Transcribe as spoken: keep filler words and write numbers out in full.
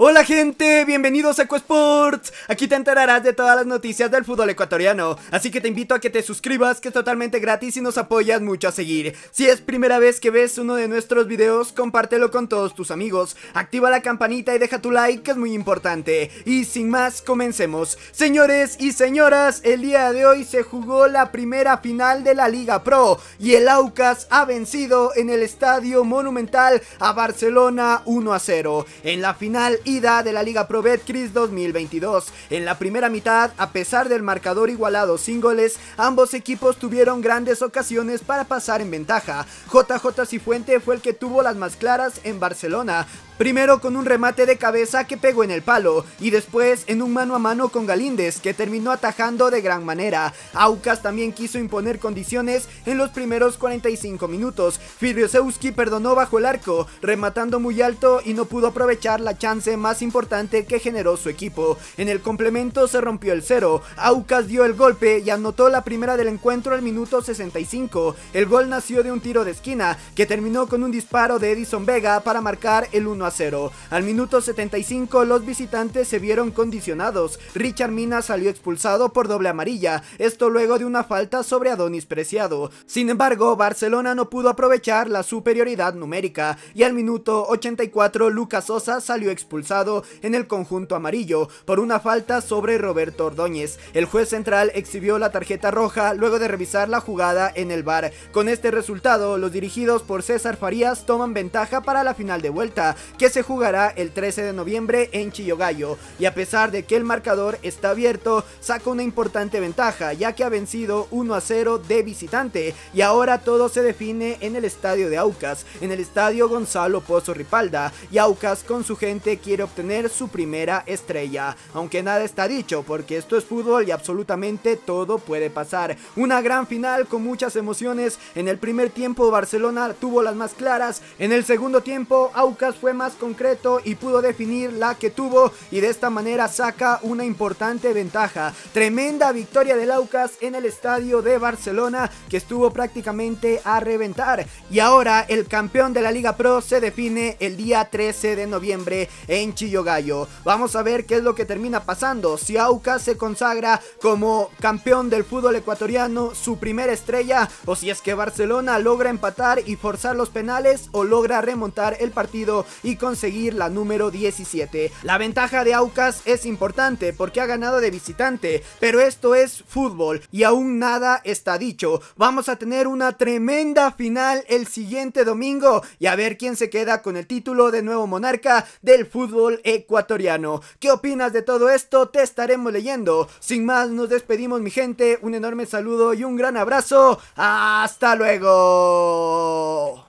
Hola gente, bienvenidos a Ecuasports. Aquí te enterarás de todas las noticias del fútbol ecuatoriano, así que te invito a que te suscribas, que es totalmente gratis y nos apoyas mucho a seguir. Si es primera vez que ves uno de nuestros videos, compártelo con todos tus amigos, activa la campanita y deja tu like, que es muy importante. Y sin más, comencemos. Señores y señoras, el día de hoy se jugó la primera final de la Liga Pro y el Aucas ha vencido en el Estadio Monumental a Barcelona uno a cero, en la final ida de la Liga Pro Bet Cris dos mil veintidós. En la primera mitad, a pesar del marcador igualado sin goles, ambos equipos tuvieron grandes ocasiones para pasar en ventaja. J J Cifuentes fue el que tuvo las más claras en Barcelona, primero con un remate de cabeza que pegó en el palo y después en un mano a mano con Galíndez, que terminó atajando de gran manera. Aucas también quiso imponer condiciones en los primeros cuarenta y cinco minutos. Fidriosewski perdonó bajo el arco, rematando muy alto, y no pudo aprovechar la chance más importante que generó su equipo. En el complemento se rompió el cero, Aucas dio el golpe y anotó la primera del encuentro al minuto sesenta y cinco. El gol nació de un tiro de esquina que terminó con un disparo de Edison Vega para marcar el uno a cero. Al minuto setenta y cinco los visitantes se vieron condicionados. Richard Mina salió expulsado por doble amarilla, esto luego de una falta sobre Adonis Preciado. Sin embargo, Barcelona no pudo aprovechar la superioridad numérica y al minuto ochenta y cuatro Lucas Sosa salió expulsado en el conjunto amarillo por una falta sobre Roberto Ordóñez. El juez central exhibió la tarjeta roja luego de revisar la jugada en el V A R. Con este resultado, los dirigidos por César Farías toman ventaja para la final de vuelta, que se jugará el trece de noviembre en Chillogallo, y a pesar de que el marcador está abierto, saca una importante ventaja, ya que ha vencido uno a cero de visitante y ahora todo se define en el estadio de Aucas, en el estadio Gonzalo Pozo Ripalda, y Aucas con su gente quiere obtener su primera estrella, aunque nada está dicho porque esto es fútbol y absolutamente todo puede pasar. Una gran final con muchas emociones. En el primer tiempo Barcelona tuvo las más claras, en el segundo tiempo Aucas fue más concreto y pudo definir la que tuvo, y de esta manera saca una importante ventaja. Tremenda victoria del Aucas en el estadio de Barcelona, que estuvo prácticamente a reventar, y ahora el campeón de la Liga Pro se define el día trece de noviembre en Chillogallo. Vamos a ver qué es lo que termina pasando, si Aucas se consagra como campeón del fútbol ecuatoriano, su primera estrella, o si es que Barcelona logra empatar y forzar los penales, o logra remontar el partido y conseguir la número diecisiete. La ventaja de Aucas es importante porque ha ganado de visitante, pero esto es fútbol y aún nada está dicho. Vamos a tener una tremenda final el siguiente domingo y a ver quién se queda con el título de nuevo monarca del fútbol fútbol ecuatoriano. ¿Qué opinas de todo esto? Te estaremos leyendo. Sin más, nos despedimos mi gente, un enorme saludo y un gran abrazo. ¡Hasta luego!